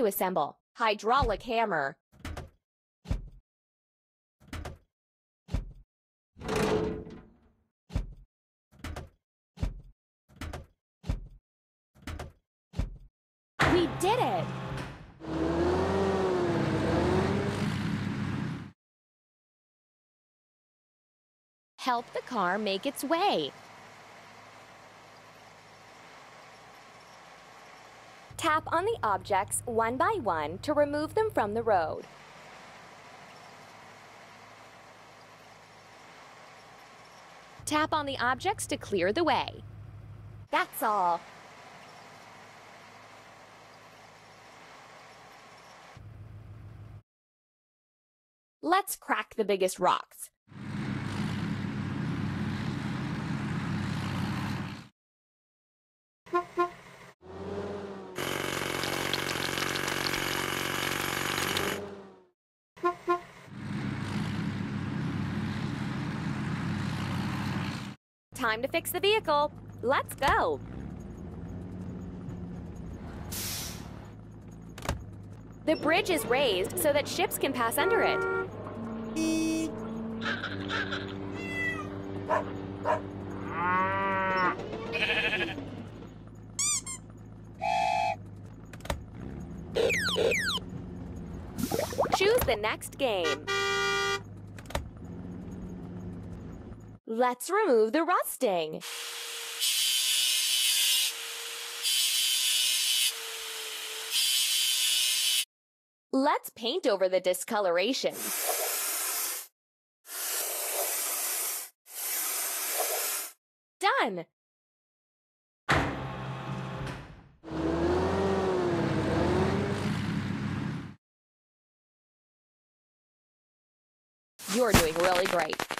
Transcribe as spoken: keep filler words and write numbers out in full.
to assemble. Hydraulic hammer. We did it! Help the car make its way. Tap on the objects one by one to remove them from the road. Tap on the objects to clear the way. That's all. Let's crack the biggest rocks. Time to fix the vehicle. Let's go. The bridge is raised so that ships can pass under it. Choose the next game. Let's remove the rusting. Let's paint over the discoloration. Done! You're doing really great.